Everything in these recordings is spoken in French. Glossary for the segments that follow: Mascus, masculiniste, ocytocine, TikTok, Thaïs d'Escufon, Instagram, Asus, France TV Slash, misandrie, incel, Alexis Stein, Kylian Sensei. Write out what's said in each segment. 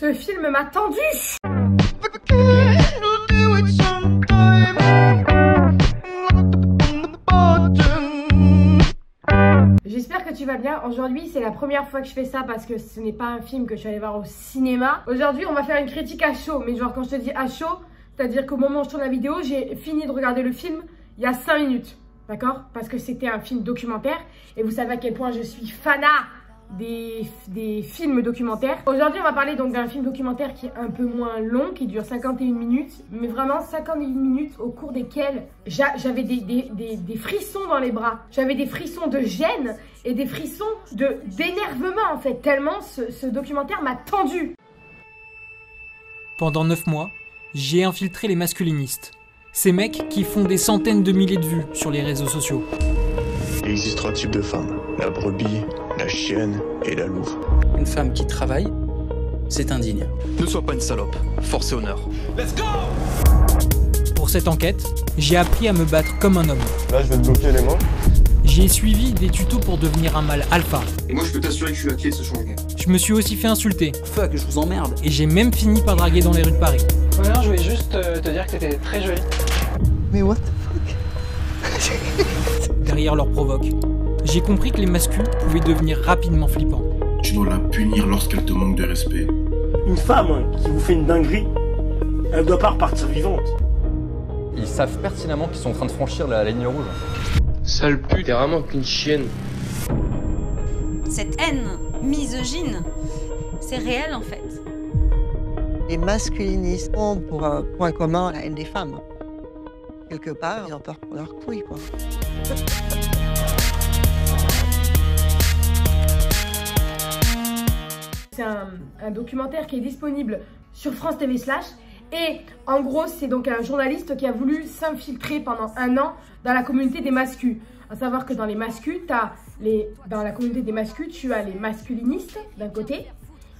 Ce film m'a tendu. J'espère que tu vas bien. Aujourd'hui, c'est la première fois que je fais ça parce que ce n'est pas un film que je suis allée voir au cinéma. Aujourd'hui, on va faire une critique à chaud. Mais genre, quand je te dis à chaud, c'est-à-dire qu'au moment où je tourne la vidéo, j'ai fini de regarder le film il y a 5 minutes. D'accord? Parce que c'était un film documentaire. Et vous savez à quel point je suis fana des films documentaires. Aujourd'hui, on va parler donc d'un film documentaire qui est un peu moins long, qui dure 51 minutes. Mais vraiment, 51 minutes au cours desquelles j'avais des frissons dans les bras. J'avais des frissons de gêne et des frissons d'énervement en fait. Tellement ce documentaire m'a tendue. Pendant 9 mois, j'ai infiltré les masculinistes, ces mecs qui font des centaines de milliers de vues sur les réseaux sociaux. Il existe 3 types de femmes, la brebis, la chienne et la louve. Une femme qui travaille, c'est indigne. Ne sois pas une salope, force et honneur. Let's go! Pour cette enquête, j'ai appris à me battre comme un homme. Là, je vais te bloquer les mains. J'ai suivi des tutos pour devenir un mâle alpha. Et moi, je peux t'assurer que je suis la clé de ce changement. Je me suis aussi fait insulter. Fuck, je vous emmerde. Et j'ai même fini par draguer dans les rues de Paris. Ouais, non, je voulais juste te dire que t'étais très jolie. Mais what the fuck? Derrière leur provoque, j'ai compris que les masculins pouvaient devenir rapidement flippants. Tu dois la punir lorsqu'elle te manque de respect. Une femme qui vous fait une dinguerie, elle doit pas repartir vivante. Ils savent pertinemment qu'ils sont en train de franchir la ligne rouge. Sale pute, t'es vraiment qu'une chienne. Cette haine misogyne, c'est réel en fait. Les masculinistes ont pour un point commun la haine des femmes. Quelque part, ils ont peur pour leur couille, quoi. C'est un documentaire qui est disponible sur France TV Slash. Et en gros, c'est donc un journaliste qui a voulu s'infiltrer pendant 1 an dans la communauté des mascus. À savoir que dans les mascus, dans la communauté des mascus, tu as les masculinistes d'un côté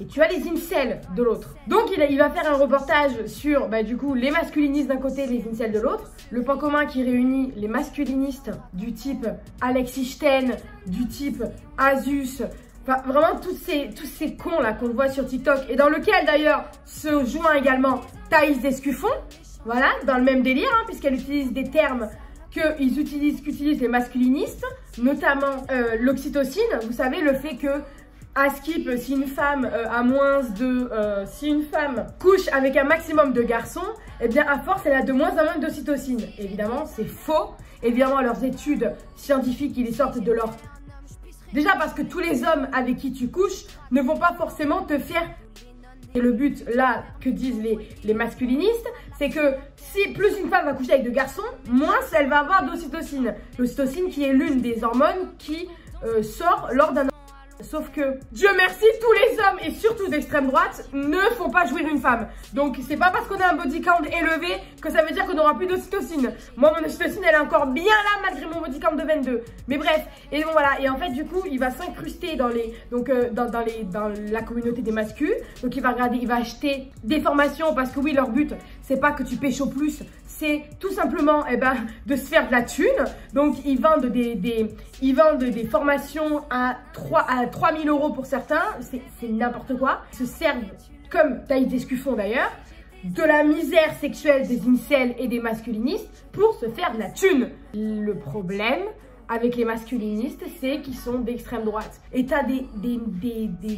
et tu as les incels de l'autre. Donc il va faire un reportage sur du coup les masculinistes d'un côté et les incels de l'autre. Le point commun qui réunit les masculinistes du type Alexis Stein, du type Asus, enfin, vraiment tous ces cons là qu'on voit sur TikTok et dans lequel d'ailleurs se joint également Thaïs d'Escufon. Voilà, dans le même délire hein, puisqu'elle utilise des termes qu'utilisent les masculinistes, notamment l'oxytocine. Vous savez, le fait que à skip, si une femme a moins de... si une femme couche avec un maximum de garçons, eh bien à force, elle a de moins en moins d'ocytocine. Évidemment, c'est faux. Évidemment, leurs études scientifiques, ils sortent de leur... Déjà parce que tous les hommes avec qui tu couches ne vont pas forcément te faire... Et le but, là, que disent les masculinistes, c'est que si plus une femme va coucher avec de garçons, moins elle va avoir d'ocytocine. L'ocytocine qui est l'une des hormones qui sort lors d'un... Sauf que, Dieu merci, tous les hommes et surtout d'extrême droite ne font pas jouir une femme. Donc c'est pas parce qu'on a un body count élevé que ça veut dire qu'on n'aura plus d'ocytocine. Moi mon ocytocine elle est encore bien là malgré mon body count de 22. Mais bref, et bon voilà, et en fait du coup il va s'incruster dans la communauté des masculins. Donc il va regarder, il va acheter des formations parce que oui leur but c'est pas que tu pêches au plus, c'est tout simplement de se faire de la thune. Donc ils vendent des formations à 3 000 euros pour certains, c'est n'importe quoi. Ils se servent, comme Thaïs d'Escufon d'ailleurs, de la misère sexuelle des incels et des masculinistes pour se faire de la thune. Le problème avec les masculinistes, c'est qu'ils sont d'extrême droite. Et t'as des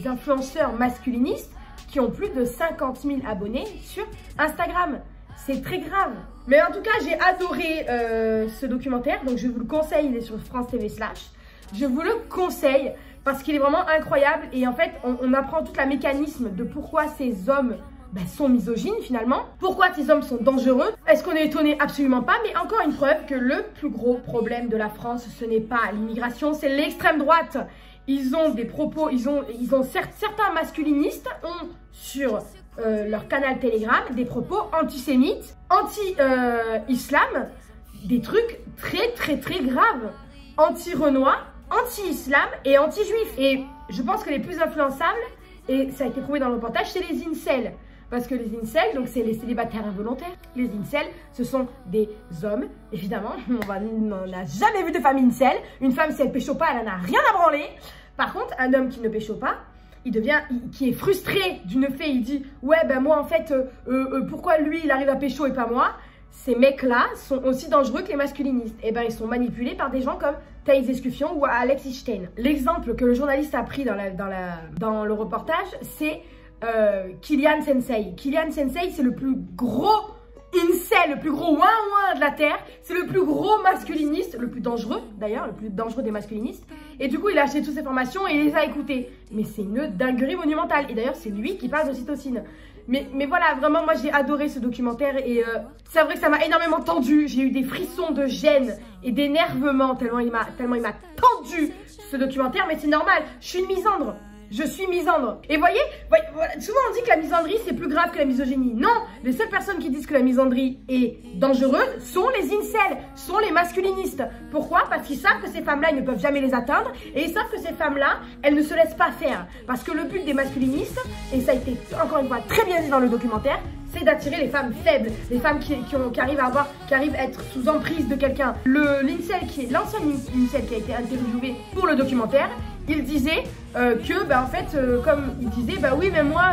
influenceurs masculinistes qui ont plus de 50 000 abonnés sur Instagram. C'est très grave. Mais en tout cas, j'ai adoré ce documentaire, donc je vous le conseille, il est sur France TV Slash. Je vous le conseille parce qu'il est vraiment incroyable et en fait, on apprend tout le mécanisme de pourquoi ces hommes sont misogynes finalement, pourquoi ces hommes sont dangereux. Est-ce qu'on est étonné? Absolument pas, mais encore une preuve que le plus gros problème de la France, ce n'est pas l'immigration, c'est l'extrême droite. Ils ont des propos, certains masculinistes ont sur leur canal Telegram des propos antisémites, anti-islam, des trucs très graves, anti-Renoir, anti-islam et anti-juif. Et je pense que les plus influençables, et ça a été prouvé dans le reportage, c'est les incels. Parce que les incels, donc c'est les célibataires involontaires. Les incels, ce sont des hommes, évidemment. On n'a jamais vu de femme incel. Une femme, si elle pécho pas, elle n'en a rien à branler. Par contre, un homme qui ne pécho pas, qui est frustré d'une fée, il dit « Ouais, ben moi en fait, pourquoi lui il arrive à pécho et pas moi ?» Ces mecs-là sont aussi dangereux que les masculinistes. Et ben ils sont manipulés par des gens comme Thaïs d'Escufon ou Alexis Stein. L'exemple que le journaliste a pris dans le reportage, c'est Kylian Sensei. Kylian Sensei, c'est le plus gros incel, le plus gros ouin-ouin de la Terre. C'est le plus gros masculiniste, le plus dangereux d'ailleurs, le plus dangereux des masculinistes. Et du coup, il a acheté toutes ses formations et il les a écoutées. Mais c'est une dinguerie monumentale. Et d'ailleurs, c'est lui qui passe l'ocytocine. Mais voilà, vraiment, moi, j'ai adoré ce documentaire. Et c'est vrai que ça m'a énormément tendue. J'ai eu des frissons de gêne et d'énervement tellement il m'a tendu, ce documentaire. Mais c'est normal, je suis une misandre. Je suis misandre. Et voyez voilà, souvent on dit que la misandrie c'est plus grave que la misogynie. Non, les seules personnes qui disent que la misandrie est dangereuse sont les incels, sont les masculinistes. Pourquoi? Parce qu'ils savent que ces femmes-là, ils ne peuvent jamais les atteindre. Et ils savent que ces femmes-là, elles ne se laissent pas faire. Parce que le but des masculinistes, et ça a été encore une fois très bien dit dans le documentaire, c'est d'attirer les femmes faibles, les femmes qui arrivent à être sous emprise de quelqu'un. L'ancien incel qui a été interviewé pour le documentaire, il disait que, bah, en fait, comme il disait, bah oui, mais moi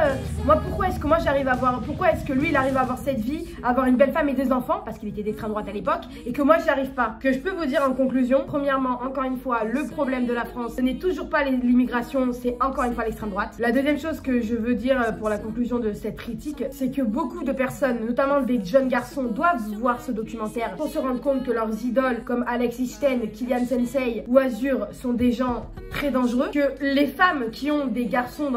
pourquoi est-ce que moi j'arrive à avoir, pourquoi est-ce que lui il arrive à avoir cette vie, à avoir une belle femme et des enfants, parce qu'il était d'extrême droite à l'époque, et que moi j'y arrive pas. Que je peux vous dire en conclusion, premièrement, encore une fois, le problème de la France, ce n'est toujours pas l'immigration, c'est encore une fois l'extrême droite. La deuxième chose que je veux dire pour la conclusion de cette critique, c'est que beaucoup de personnes, notamment des jeunes garçons, doivent voir ce documentaire pour se rendre compte que leurs idoles, comme Alexis Stein, Kylian Sensei ou Azur, sont des gens très dangereux, que les femmes qui ont des garçons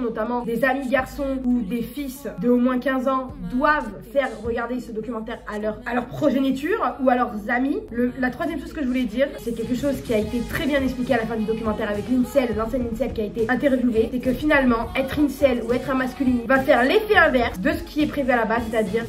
notamment des amis garçons ou des fils de au moins 15 ans, doivent faire regarder ce documentaire à leur progéniture ou à leurs amis. La troisième chose que je voulais dire, c'est quelque chose qui a été très bien expliqué à la fin du documentaire avec l'incel, l'ancienne incel qui a été interviewée, c'est que finalement, être incel ou être un masculin va faire l'effet inverse de ce qui est prévu à la base, c'est-à-dire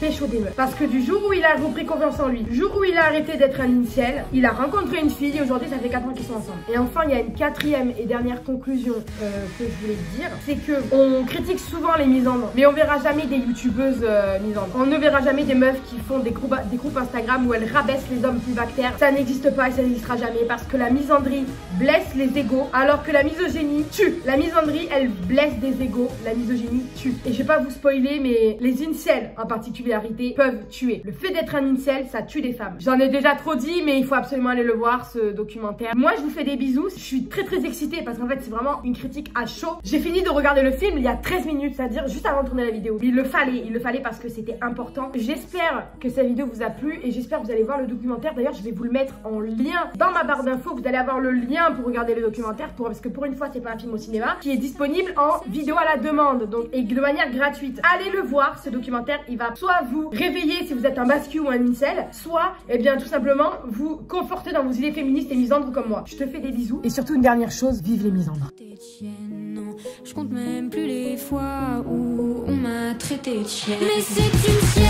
pécho des meufs. Parce que du jour où il a repris confiance en lui, du jour où il a arrêté d'être un incel, il a rencontré une fille et aujourd'hui ça fait 4 ans qu'ils sont ensemble. Et enfin, il y a une quatrième et dernière conclusion que je voulais dire, c'est que on critique souvent les misandres, mais on verra jamais des youtubeuses misandres. On ne verra jamais des meufs qui font des groupes Instagram où elles rabaissent les hommes célibataires. Ça n'existe pas et ça n'existera jamais parce que la misandrie blesse les égos, alors que la misogynie tue. La misandrie, elle blesse des égos, la misogynie tue. Et je vais pas vous spoiler, mais les incels en particularité peuvent tuer. Le fait d'être un incel, ça tue des femmes. J'en ai déjà trop dit, mais il faut absolument aller le voir, ce documentaire. Moi, je vous fais des bisous. Je suis très excitée parce qu'en fait c'est vraiment une critique à chaud. J'ai fini de regarder le film il y a 13 minutes, c'est-à-dire juste avant de tourner la vidéo. Il le fallait parce que c'était important. J'espère que cette vidéo vous a plu et j'espère que vous allez voir le documentaire. D'ailleurs, je vais vous le mettre en lien dans ma barre d'infos. Vous allez avoir le lien pour regarder le documentaire parce que pour une fois, c'est pas un film au cinéma qui est disponible en vidéo à la demande donc et de manière gratuite. Allez le voir, ce documentaire, il va soit vous réveiller si vous êtes un mascu ou un incel, soit eh bien tout simplement vous conforter dans vos idées féministes et misandres comme moi. Je te fais des bisous et surtout une dernière chose, vive les misandres. Je compte même plus les fois où on m'a traité de chienne. Mais c'est une chienne.